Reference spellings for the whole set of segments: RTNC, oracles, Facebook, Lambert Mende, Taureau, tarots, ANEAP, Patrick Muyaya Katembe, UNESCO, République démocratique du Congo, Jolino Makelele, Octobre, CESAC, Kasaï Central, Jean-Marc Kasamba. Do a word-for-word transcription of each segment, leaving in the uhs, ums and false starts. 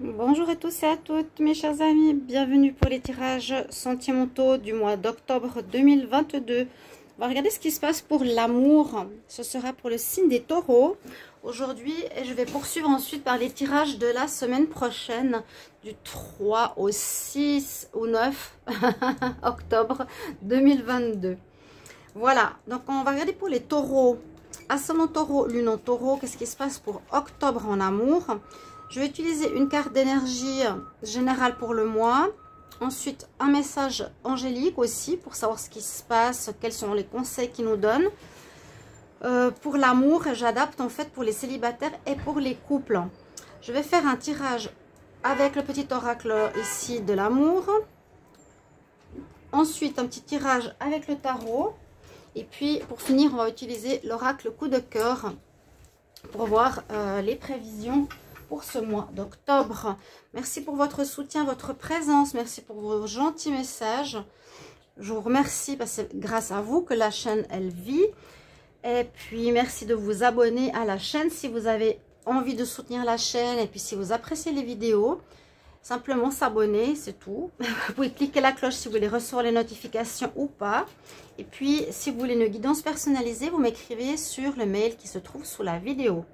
Bonjour à tous et à toutes mes chers amis, bienvenue pour les tirages sentimentaux du mois d'octobre deux mille vingt-deux. On va regarder ce qui se passe pour l'amour, ce sera pour le signe des taureaux aujourd'hui et je vais poursuivre ensuite par les tirages de la semaine prochaine du trois au six ou neuf octobre deux mille vingt-deux. Voilà, donc on va regarder pour les taureaux, ascendant taureau, lune en taureau, qu'est-ce qui se passe pour octobre en amour. Je vais utiliser une carte d'énergie générale pour le mois. Ensuite, un message angélique aussi pour savoir ce qui se passe, quels sont les conseils qu'ils nous donnent. Euh, pour l'amour, j'adapte en fait pour les célibataires et pour les couples. Je vais faire un tirage avec le petit oracle ici de l'amour. Ensuite, un petit tirage avec le tarot. Et puis, pour finir, on va utiliser l'oracle coup de cœur pour voir euh, les prévisions pour ce mois d'octobre. Merci pour votre soutien, votre présence, merci pour vos gentils messages. Je vous remercie parce que c'est grâce à vous que la chaîne elle vit. Et puis merci de vous abonner à la chaîne si vous avez envie de soutenir la chaîne et puis si vous appréciez les vidéos, simplement s'abonner, c'est tout. Vous pouvez cliquer la cloche si vous voulez recevoir les notifications ou pas. Et puis si vous voulez une guidance personnalisée, vous m'écrivez sur le mail qui se trouve sous la vidéo.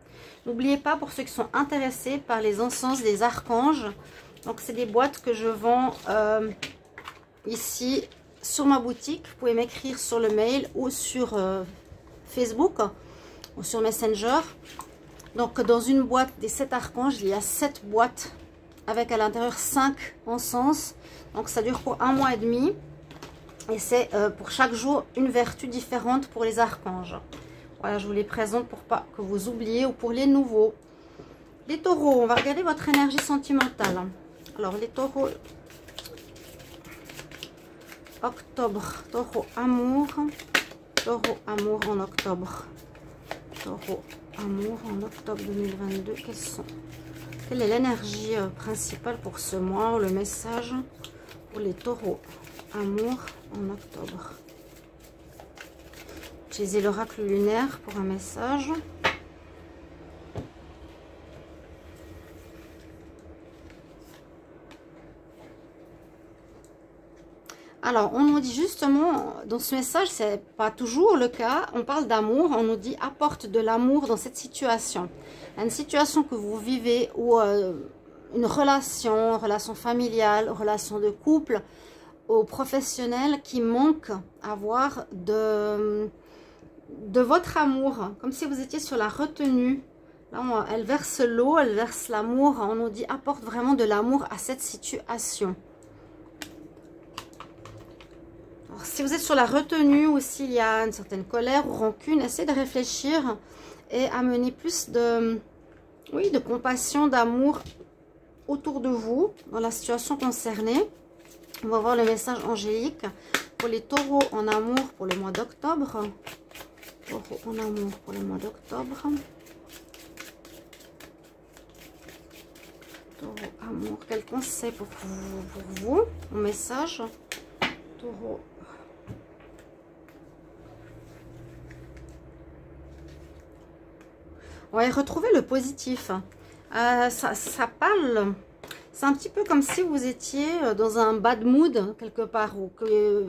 N'oubliez pas, pour ceux qui sont intéressés par les encens des archanges, donc c'est des boîtes que je vends euh, ici sur ma boutique. Vous pouvez m'écrire sur le mail ou sur euh, Facebook ou sur Messenger. Donc dans une boîte des sept archanges, il y a sept boîtes avec à l'intérieur cinq encens. Donc ça dure pour un mois et demi et c'est euh, pour chaque jour une vertu différente pour les archanges. Voilà, je vous les présente pour pas que vous oubliez ou pour les nouveaux. Les taureaux, on va regarder votre énergie sentimentale. Alors, les taureaux, octobre, taureau amour, taureau amour en octobre. Taureau amour en octobre deux mille vingt-deux, quelles sont, quelle est l'énergie principale pour ce mois ou le message pour les taureaux amour en octobre? Utilisez l'oracle lunaire pour un message. Alors, on nous dit justement, dans ce message, c'est pas toujours le cas, on parle d'amour, on nous dit apporte de l'amour dans cette situation. Une situation que vous vivez ou euh, une relation, relation familiale, relation de couple, ou professionnelle qui manque à avoir de... de votre amour, comme si vous étiez sur la retenue. Là, on, elle verse l'eau, elle verse l'amour. On nous dit apporte vraiment de l'amour à cette situation. Alors, si vous êtes sur la retenue ou s'il y a une certaine colère ou rancune, essayez de réfléchir et amener plus de, oui, de compassion, d'amour autour de vous dans la situation concernée. On va voir le message angélique pour les taureaux en amour pour le mois d'octobre. Taureau en amour pour le mois d'octobre. Taureau amour, quel conseil pour vous, pour vous mon message. Taureau. Ouais, retrouvez le positif. Euh, ça, ça parle. C'est un petit peu comme si vous étiez dans un bad mood quelque part ou que.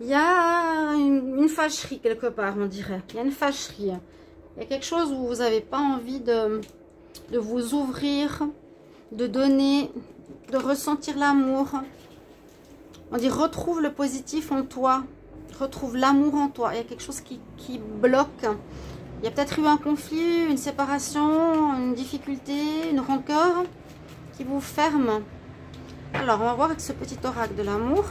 Il y a une, une fâcherie quelque part, on dirait. Il y a une fâcherie. Il y a quelque chose où vous n'avez pas envie de, de vous ouvrir, de donner, de ressentir l'amour. On dit retrouve le positif en toi, retrouve l'amour en toi. Il y a quelque chose qui, qui bloque. Il y a peut-être eu un conflit, une séparation, une difficulté, une rancœur qui vous ferme. Alors, on va voir avec ce petit oracle de l'amour.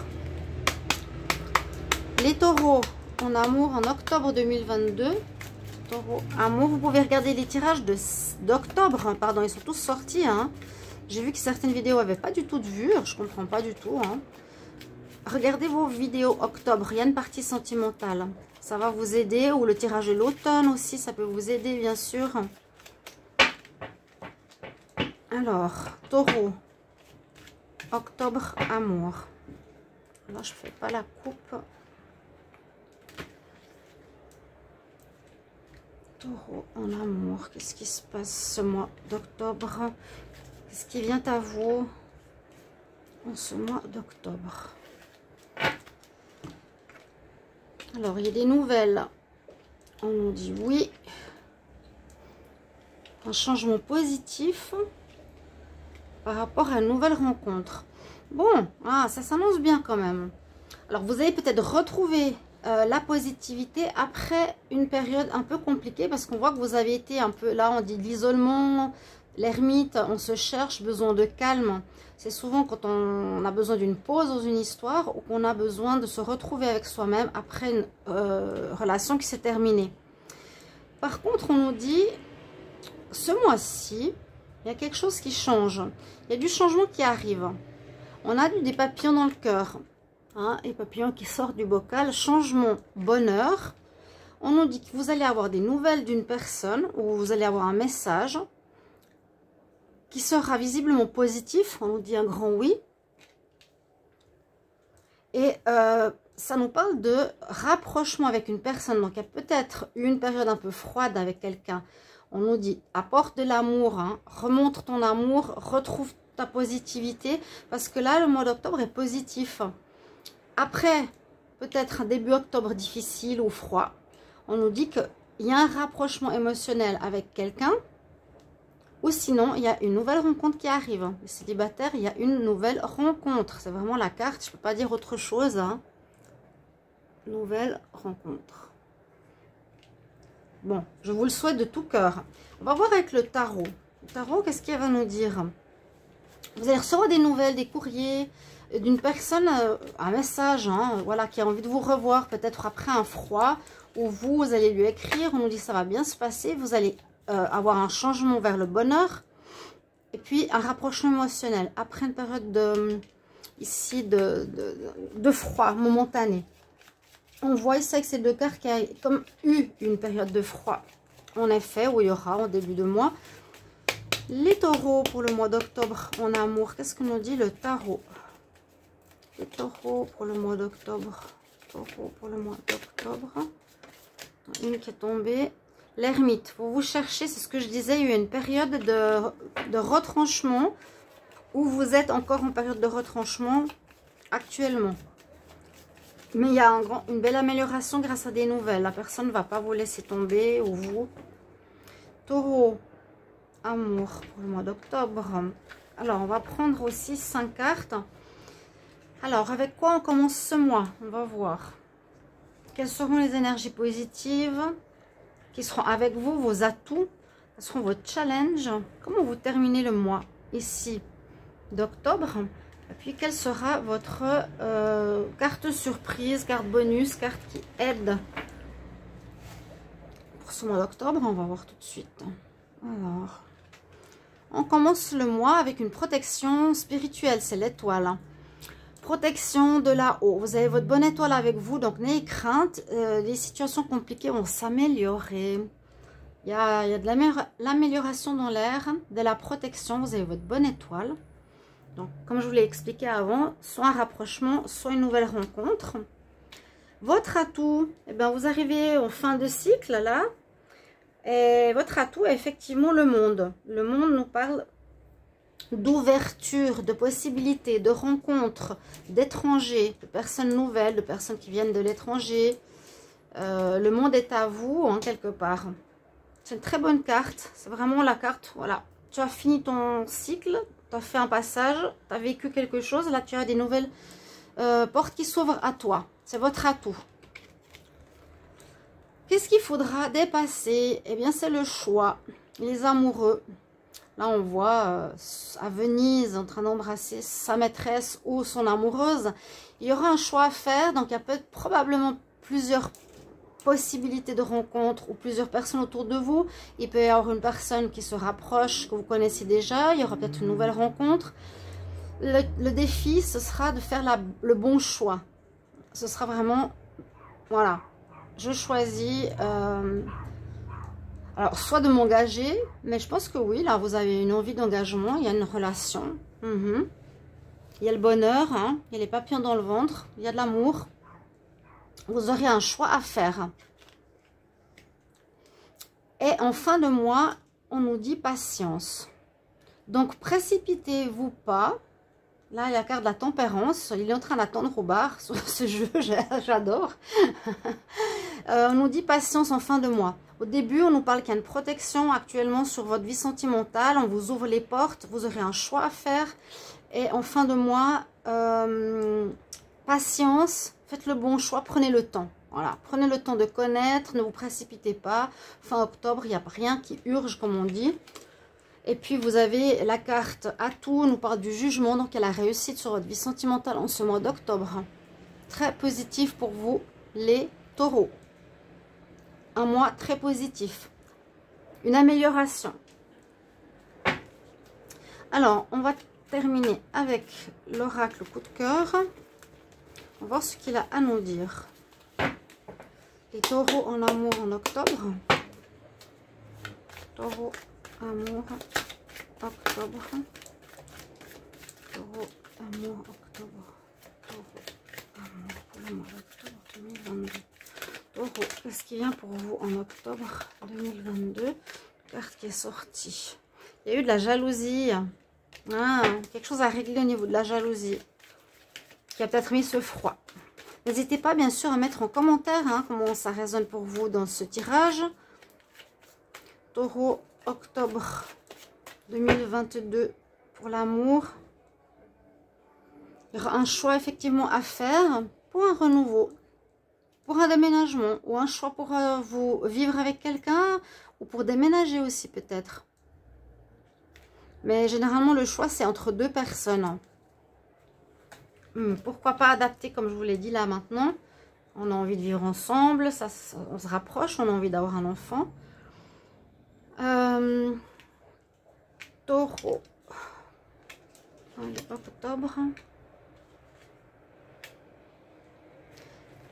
Les taureaux en amour en octobre deux mille vingt-deux. Taureau amour, vous pouvez regarder les tirages d'octobre, pardon, ils sont tous sortis. Hein. J'ai vu que certaines vidéos n'avaient pas du tout de vues, je ne comprends pas du tout. Hein. Regardez vos vidéos octobre, il y a une partie sentimentale. Ça va vous aider, ou le tirage de l'automne aussi, ça peut vous aider bien sûr. Alors, taureau, octobre amour. Là, je ne fais pas la coupe. Taureau en amour, qu'est-ce qui se passe ce mois d'octobre ce qui vient à vous en ce mois d'octobre. Alors, il y a des nouvelles. On nous dit oui. Un changement positif par rapport à une nouvelle rencontre. Bon, ah, ça s'annonce bien quand même. Alors, vous allez peut-être retrouver euh, la positivité après une période un peu compliquée, parce qu'on voit que vous avez été un peu, là on dit l'isolement, l'ermite, on se cherche, besoin de calme. C'est souvent quand on, on a besoin d'une pause dans une histoire ou qu'on a besoin de se retrouver avec soi-même après une euh, relation qui s'est terminée. Par contre, on nous dit, ce mois-ci, il y a quelque chose qui change. Il y a du changement qui arrive. On a des papillons dans le cœur. Hein, les papillons qui sortent du bocal. Changement, bonheur. On nous dit que vous allez avoir des nouvelles d'une personne ou vous allez avoir un message qui sera visiblement positif. On nous dit un grand oui. Et euh, ça nous parle de rapprochement avec une personne. Donc, il y a peut-être une période un peu froide avec quelqu'un. On nous dit, apporte de l'amour, hein, remontre ton amour, retrouve ta positivité, parce que là, le mois d'octobre est positif. Après, peut-être un début octobre difficile ou froid, on nous dit qu'il y a un rapprochement émotionnel avec quelqu'un, ou sinon, il y a une nouvelle rencontre qui arrive. Les célibataires, il y a une nouvelle rencontre. C'est vraiment la carte, je ne peux pas dire autre chose. Hein. Nouvelle rencontre. Bon, je vous le souhaite de tout cœur. On va voir avec le tarot. Le tarot, qu'est-ce qu'il va nous dire? Vous allez recevoir des nouvelles, des courriers, d'une personne, un message, hein, voilà, qui a envie de vous revoir, peut-être après un froid, où vous, vous allez lui écrire, on nous dit ça va bien se passer, vous allez euh, avoir un changement vers le bonheur, et puis un rapprochement émotionnel, après une période de, ici de, de, de froid momentané. On voit ici avec ces deux cartes qui a comme eu une période de froid, en effet, où il y aura en début de mois. Les taureaux pour le mois d'octobre en amour, qu'est-ce que nous dit le tarot? Les taureaux pour le mois d'octobre, taureaux pour le mois d'octobre, une qui est tombée, l'ermite. Vous vous cherchez, c'est ce que je disais, il y a une période de, de retranchement, où vous êtes encore en période de retranchement actuellement. Mais il y a un grand, une belle amélioration grâce à des nouvelles. La personne ne va pas vous laisser tomber ou vous. Taureau, amour pour le mois d'octobre. Alors, on va prendre aussi cinq cartes. Alors, avec quoi on commence ce mois? On va voir. Quelles seront les énergies positives qui seront avec vous, vos atouts? Quels seront vos challenges? Comment vous terminez le mois ici d'octobre? Et puis, quelle sera votre euh, carte surprise, carte bonus, carte qui aide pour ce mois d'octobre? On va voir tout de suite. Alors, on commence le mois avec une protection spirituelle, c'est l'étoile. Protection de là-haut. Vous avez votre bonne étoile avec vous, donc n'ayez crainte. Euh, les situations compliquées vont s'améliorer. Il y a, il y a de l'amélioration dans l'air, de la protection. Vous avez votre bonne étoile. Donc, comme je vous l'ai expliqué avant, soit un rapprochement, soit une nouvelle rencontre. Votre atout, eh bien, vous arrivez en fin de cycle, là. Et votre atout est effectivement le monde. Le monde nous parle d'ouverture, de possibilités, de rencontres, d'étrangers, de personnes nouvelles, de personnes qui viennent de l'étranger. Euh, le monde est à vous, hein, quelque part. C'est une très bonne carte. C'est vraiment la carte, voilà. Tu as fini ton cycle. Tu as fait un passage, tu as vécu quelque chose, là tu as des nouvelles euh, portes qui s'ouvrent à toi. C'est votre atout. Qu'est-ce qu'il faudra dépasser? Eh bien, c'est le choix. Les amoureux. Là, on voit euh, à Venise, en train d'embrasser sa maîtresse ou son amoureuse. Il y aura un choix à faire, donc il y a peut-être probablement plusieurs possibilité de rencontre ou plusieurs personnes autour de vous. Il peut y avoir une personne qui se rapproche, que vous connaissez déjà. Il y aura peut-être une nouvelle rencontre. Le, le défi, ce sera de faire la, le bon choix. Ce sera vraiment, voilà, je choisis, euh, alors soit de m'engager, mais je pense que oui, là vous avez une envie d'engagement, il y a une relation. Mmh. Il y a le bonheur, hein, il y a les papillons dans le ventre, il y a de l'amour. Vous aurez un choix à faire. Et en fin de mois, on nous dit patience. Donc, précipitez-vous pas. Là, il y a la carte de la tempérance. Il est en train d'attendre au bar sur ce jeu. J'adore. euh, on nous dit patience en fin de mois. Au début, on nous parle qu'il y a une protection actuellement sur votre vie sentimentale. On vous ouvre les portes. Vous aurez un choix à faire. Et en fin de mois, euh, patience. Faites le bon choix. Prenez le temps. Voilà, prenez le temps de connaître, ne vous précipitez pas. Fin octobre, il n'y a rien qui urge, comme on dit. Et puis, vous avez la carte atout, nous parle du jugement, donc elle a réussi sur votre vie sentimentale en ce mois d'octobre. Très positif pour vous, les taureaux. Un mois très positif. Une amélioration. Alors, on va terminer avec l'oracle coup de cœur. On va voir ce qu'il a à nous dire. Les taureaux en amour en octobre. Taureau, amour, octobre. Taureau, amour, octobre. Taureau, amour pour le mois d'octobre deux mille vingt-deux. Taureau, qu'est-ce qui vient pour vous en octobre deux mille vingt-deux? Carte qui est sortie. Il y a eu de la jalousie. Ah, quelque chose à régler au niveau de la jalousie. Qui a peut-être mis ce froid. N'hésitez pas, bien sûr, à mettre en commentaire hein, comment ça résonne pour vous dans ce tirage. Taureau, octobre deux mille vingt-deux pour l'amour. Il y aura un choix effectivement à faire pour un renouveau, pour un déménagement, ou un choix pour euh, vous vivre avec quelqu'un, ou pour déménager aussi peut-être. Mais généralement, le choix, c'est entre deux personnes. Pourquoi pas adapter, comme je vous l'ai dit là maintenant. On a envie de vivre ensemble, ça, ça, on se rapproche, on a envie d'avoir un enfant. Euh, taureau. Octobre.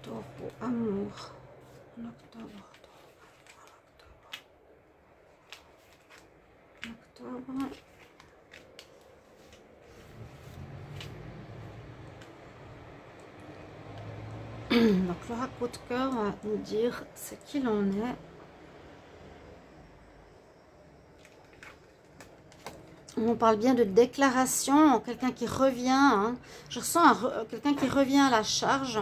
Taureau, amour. En octobre. Octobre. Octobre. Donc, le coup de cœur va nous dire ce qu'il en est. On parle bien de déclaration, quelqu'un qui revient. Hein. Je ressens re, quelqu'un qui revient à la charge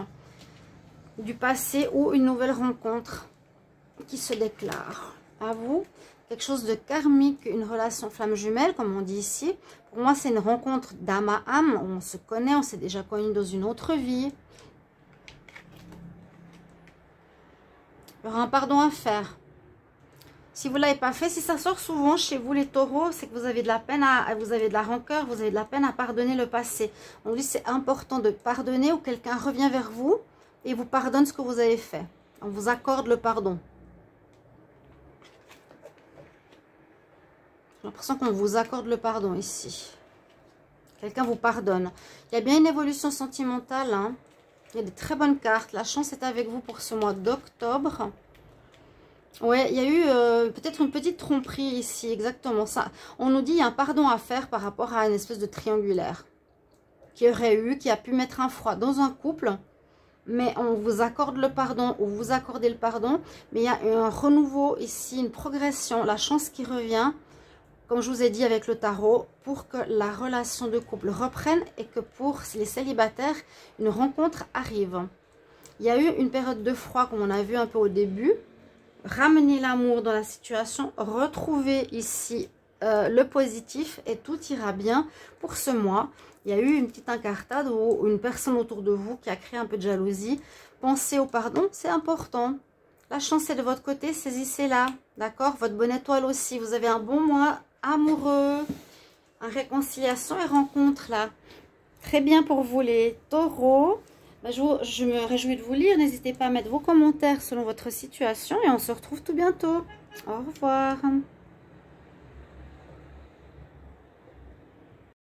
du passé ou une nouvelle rencontre qui se déclare. À vous, quelque chose de karmique, une relation flamme jumelle, comme on dit ici. Pour moi, c'est une rencontre d'âme à âme. On se connaît, on s'est déjà connu dans une autre vie. Il y aura un pardon à faire. Si vous ne l'avez pas fait, si ça sort souvent chez vous les taureaux, c'est que vous avez de la peine à, vous avez de la rancœur, vous avez de la peine à pardonner le passé. On dit c'est important de pardonner, ou quelqu'un revient vers vous et vous pardonne ce que vous avez fait. On vous accorde le pardon. J'ai l'impression qu'on vous accorde le pardon ici. Quelqu'un vous pardonne. Il y a bien une évolution sentimentale, hein. Il y a des très bonnes cartes. La chance est avec vous pour ce mois d'octobre. Ouais, il y a eu euh, peut-être une petite tromperie ici. Exactement ça. On nous dit il y a un pardon à faire par rapport à une espèce de triangulaire qui aurait eu, qui a pu mettre un froid dans un couple. Mais on vous accorde le pardon, ou vous accordez le pardon. Mais il y a un renouveau ici, une progression. La chance qui revient, comme je vous ai dit avec le tarot, pour que la relation de couple reprenne et que pour les célibataires, une rencontre arrive. Il y a eu une période de froid, comme on a vu un peu au début. Ramenez l'amour dans la situation, retrouvez ici euh, le positif et tout ira bien pour ce mois. Il y a eu une petite incartade ou une personne autour de vous qui a créé un peu de jalousie. Pensez au pardon, c'est important. La chance est de votre côté, saisissez-la, d'accord? Votre bonne étoile aussi, vous avez un bon mois amoureux, un réconciliation et rencontre là. Très bien pour vous les taureaux. Bah, je, vous, je me réjouis de vous lire. N'hésitez pas à mettre vos commentaires selon votre situation et on se retrouve tout bientôt. Au revoir.